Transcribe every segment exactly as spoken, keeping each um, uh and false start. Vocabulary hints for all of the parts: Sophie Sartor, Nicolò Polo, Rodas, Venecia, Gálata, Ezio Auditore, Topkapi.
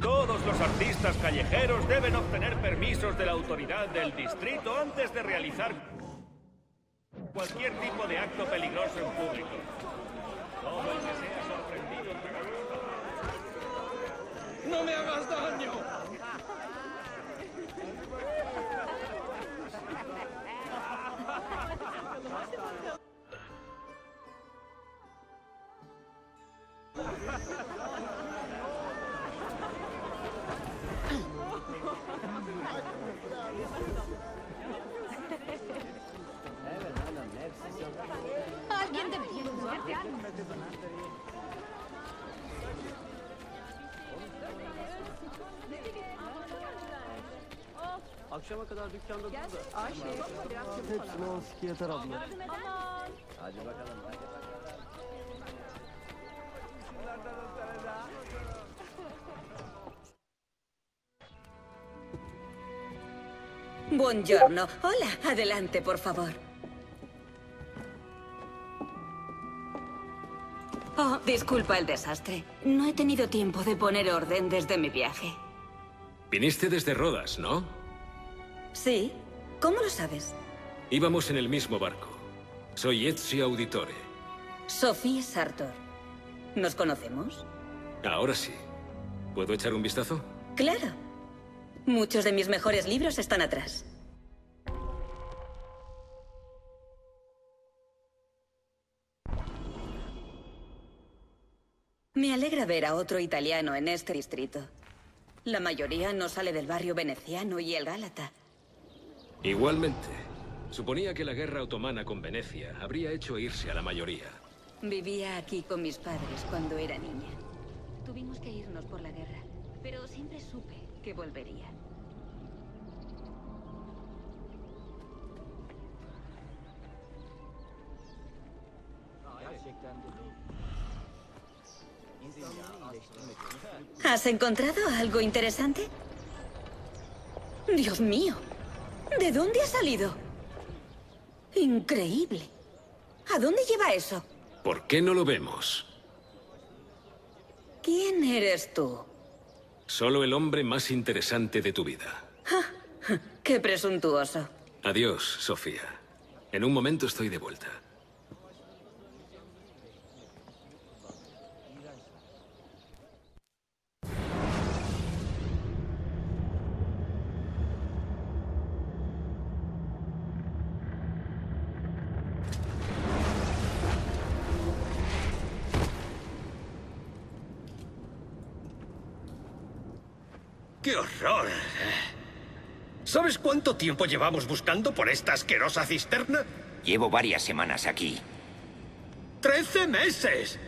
Todos los artistas callejeros deben obtener permisos de la autoridad del distrito antes de realizar cualquier tipo de acto peligroso en público. Todo el que sea sorprendido... ¡No me hagas daño! Alguien de bien suerte. Akşama kadar dükkanda durdu. Ayşe, hepsini on siki yeter abla. Hadi bakalım. Buongiorno. Hola, adelante, por favor. Oh, disculpa el desastre. No he tenido tiempo de poner orden desde mi viaje. Viniste desde Rodas, ¿no? Sí. ¿Cómo lo sabes? Íbamos en el mismo barco. Soy Ezio Auditore. Sophie Sartor. ¿Nos conocemos? Ahora sí. ¿Puedo echar un vistazo? Claro. Muchos de mis mejores libros están atrás. Me alegra ver a otro italiano en este distrito. La mayoría no sale del barrio veneciano y el Gálata. Igualmente. Suponía que la guerra otomana con Venecia habría hecho irse a la mayoría. Vivía aquí con mis padres cuando era niña. Tuvimos que irnos por la guerra, pero siempre supe que volvería. ¿Has encontrado algo interesante? ¡Dios mío! ¿De dónde ha salido? ¡Increíble! ¿A dónde lleva eso? ¿Por qué no lo vemos? ¿Quién eres tú? Solo el hombre más interesante de tu vida. Ah, ¡qué presuntuoso! Adiós, Sofía. En un momento estoy de vuelta. ¡Qué horror! ¿Sabes cuánto tiempo llevamos buscando por esta asquerosa cisterna? Llevo varias semanas aquí. ¡Trece meses!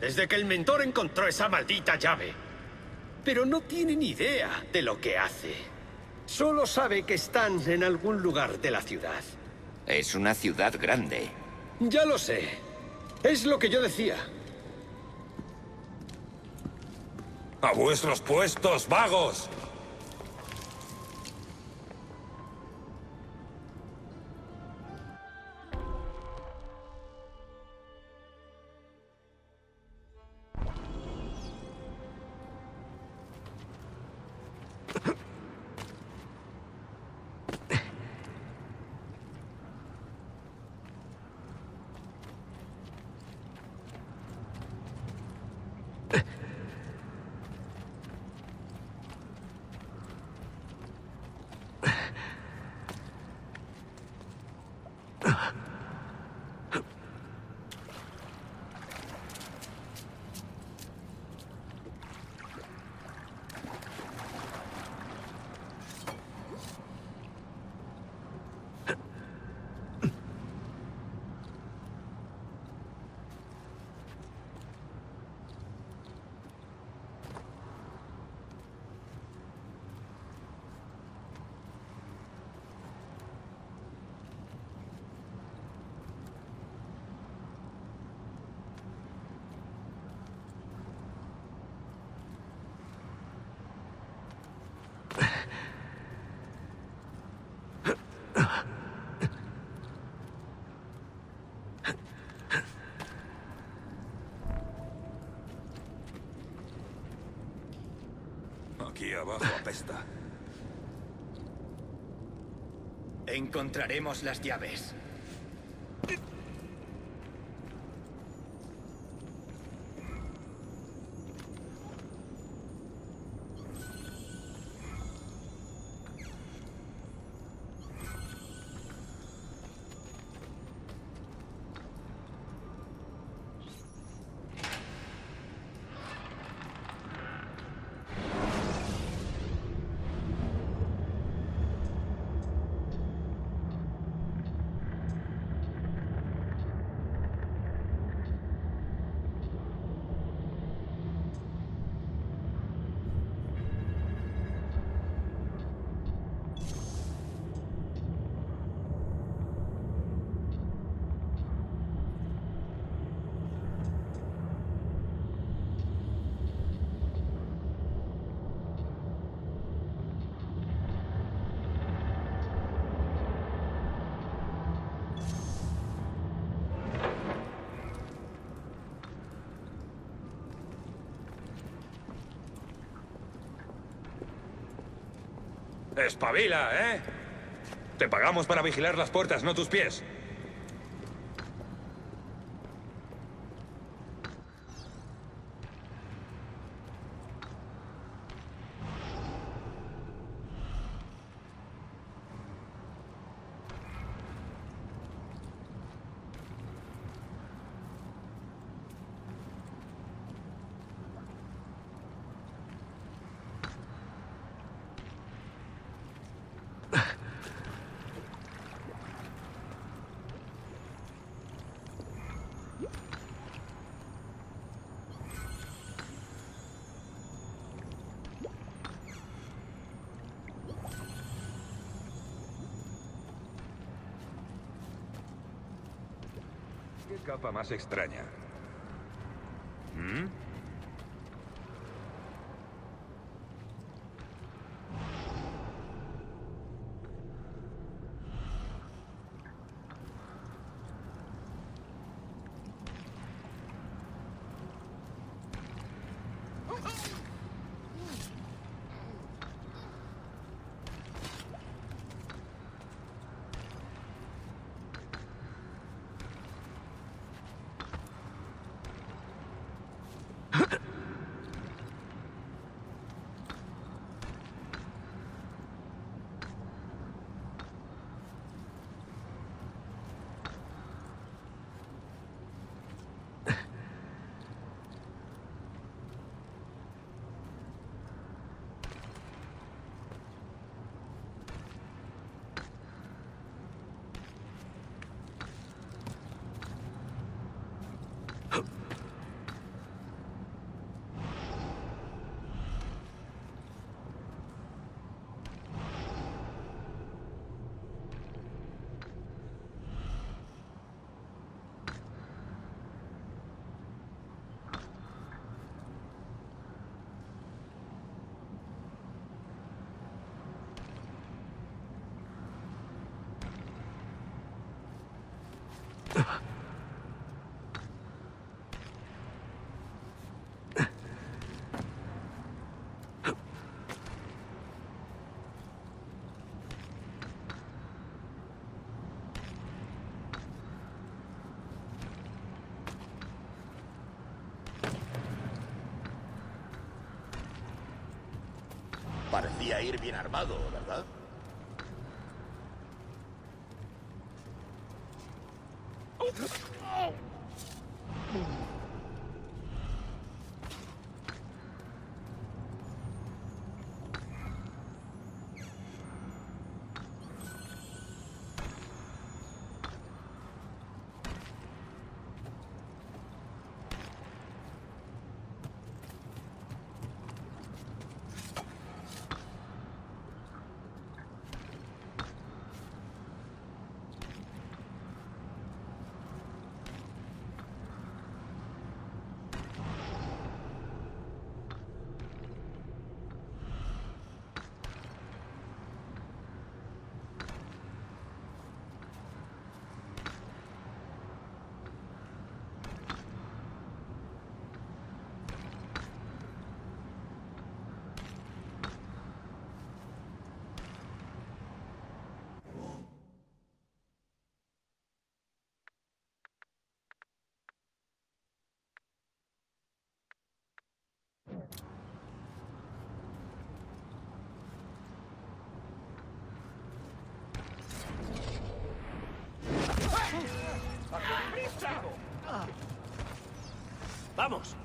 Desde que el mentor encontró esa maldita llave. Pero no tiene ni idea de lo que hace. Solo sabe que están en algún lugar de la ciudad. Es una ciudad grande. Ya lo sé. Es lo que yo decía. ¡A vuestros puestos, vagos! Aquí abajo apesta. Encontraremos las llaves. ¡Espabila, eh! Te pagamos para vigilar las puertas, no tus pies. ¿Qué capa más extraña? ¿Mm? Parecía ir bien armado, ¿verdad? ¡Vamos!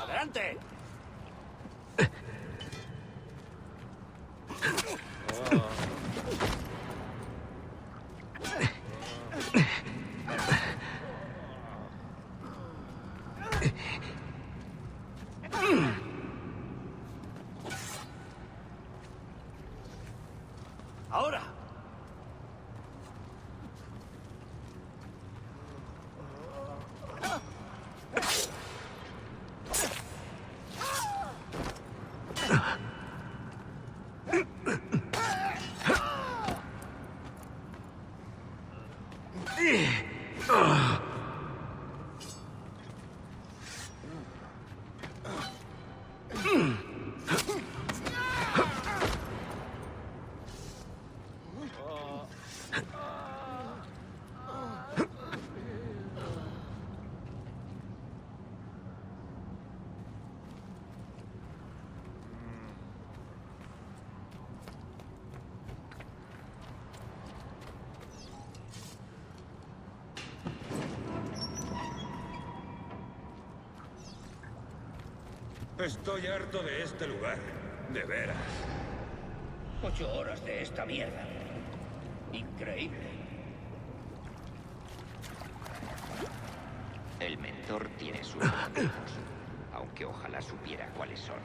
¡Adelante! Ahora. Estoy harto de este lugar, de veras. Ocho horas de esta mierda. Increíble. El mentor tiene sus motivos, aunque ojalá supiera cuáles son.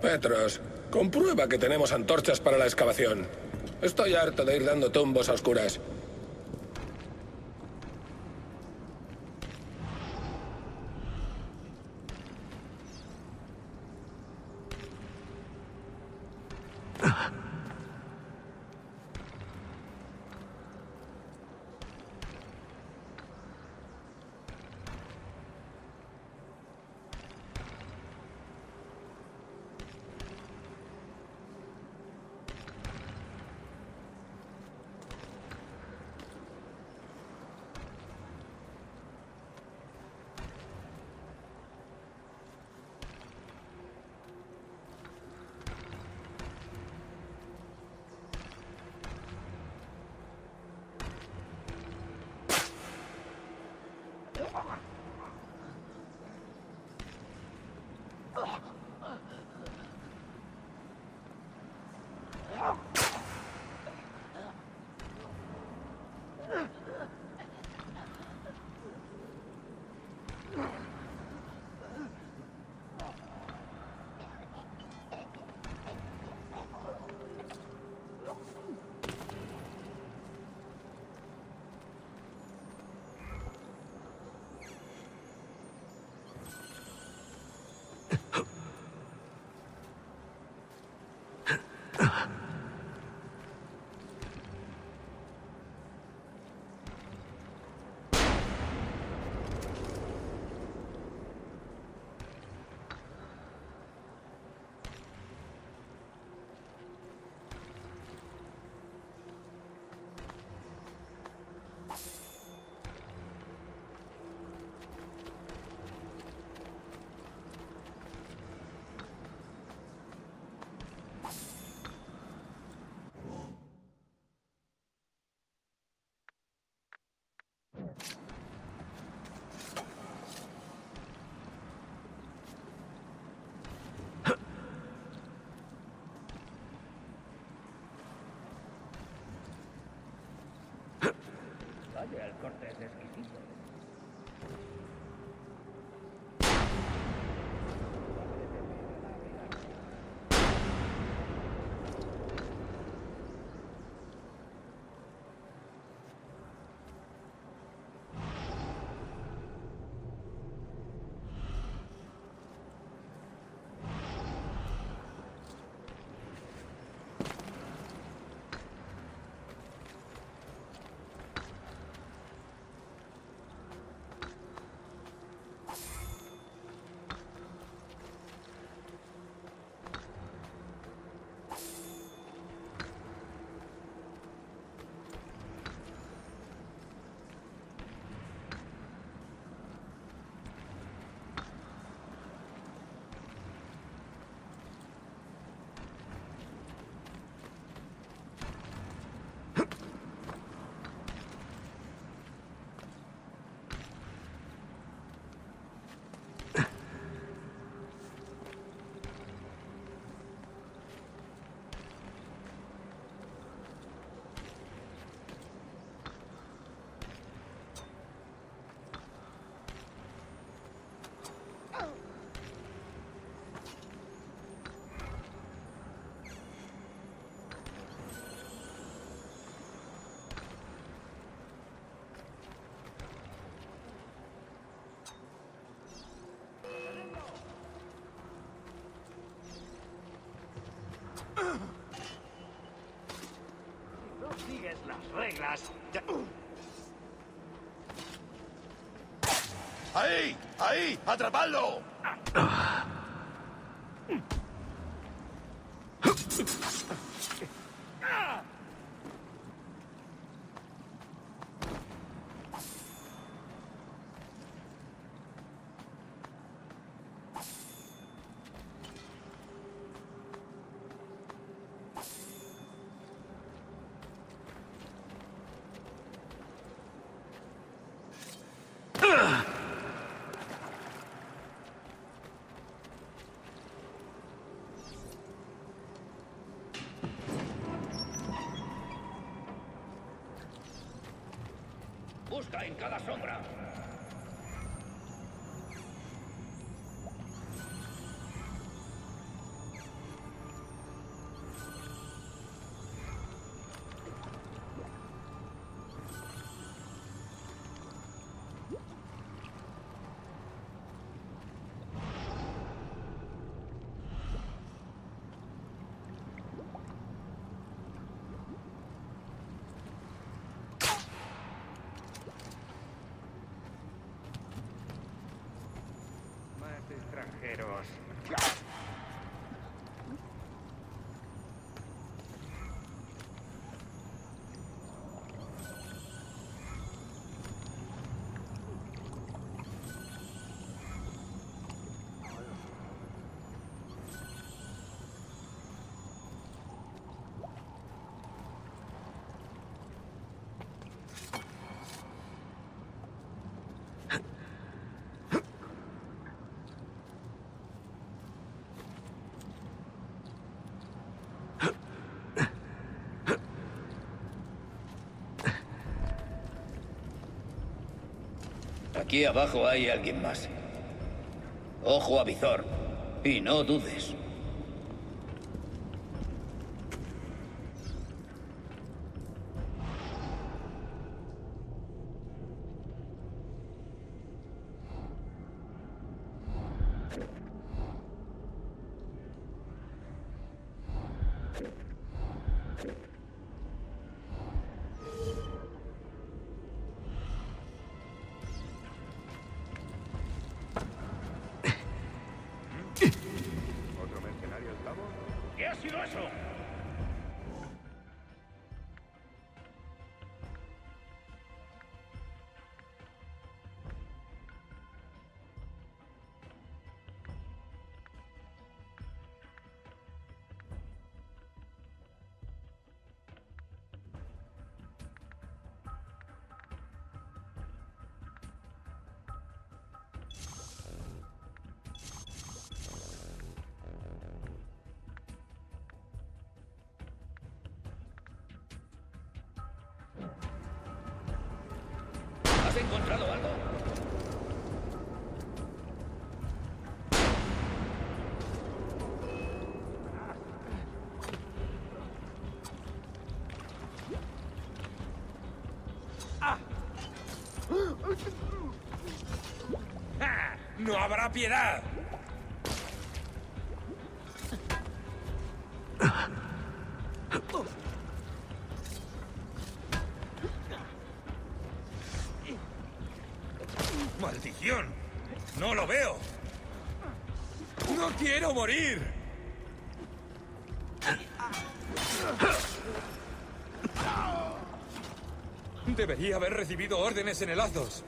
Petros, comprueba que tenemos antorchas para la excavación. Estoy harto de ir dando tumbos a oscuras. Oh. reglas. Ya... ¡Ahí! ¡Ahí! ¡Atrapadlo! Busca en cada sombra. Extranjeros. Aquí abajo hay alguien más. Ojo a visor. Y no dudes. ¿Encontrado algo? Ah. Ah, ¡no habrá piedad! ¡No lo veo! ¡No quiero morir! Debería haber recibido órdenes en el Azos.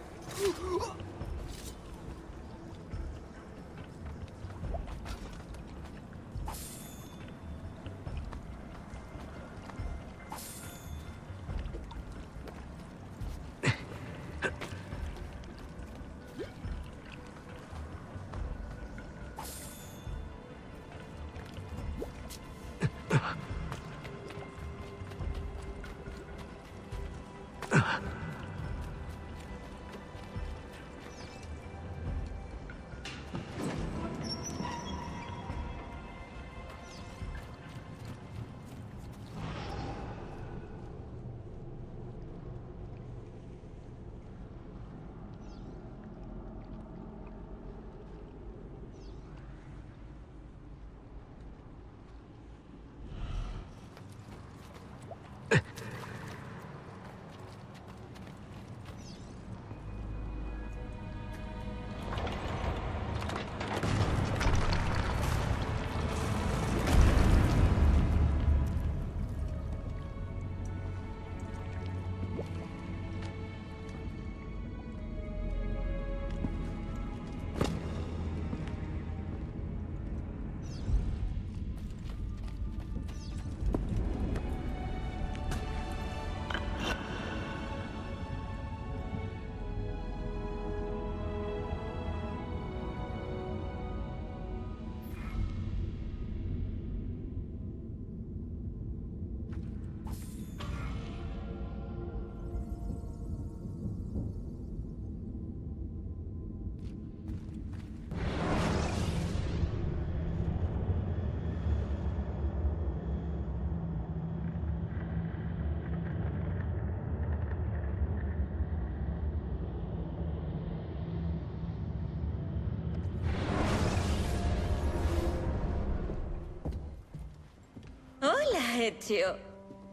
Ezio,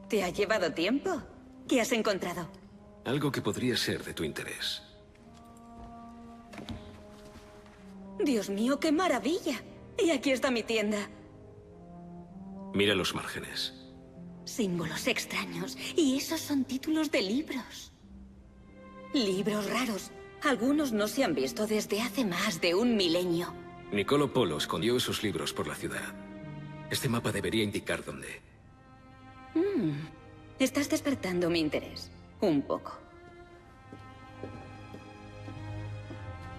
¿te ha llevado tiempo? ¿Qué has encontrado? Algo que podría ser de tu interés. Dios mío, qué maravilla. Y aquí está mi tienda. Mira los márgenes. Símbolos extraños. Y esos son títulos de libros. Libros raros. Algunos no se han visto desde hace más de un milenio. Nicolò Polo escondió esos libros por la ciudad. Este mapa debería indicar dónde. Mm. Estás despertando mi interés. Un poco.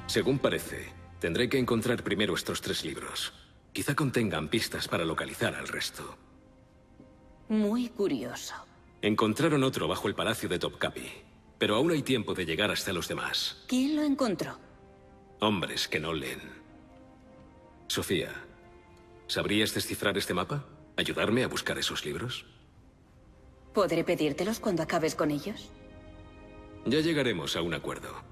Según parece, tendré que encontrar primero estos tres libros. Quizá contengan pistas para localizar al resto. Muy curioso. Encontraron otro bajo el palacio de Topkapi, pero aún hay tiempo de llegar hasta los demás. ¿Quién lo encontró? Hombres que no leen. Sofía, ¿sabrías descifrar este mapa? ¿Ayudarme a buscar esos libros? ¿Podré pedírtelos cuando acabes con ellos? Ya llegaremos a un acuerdo.